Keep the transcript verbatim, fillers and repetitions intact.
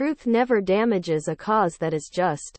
Truth never damages a cause that is just.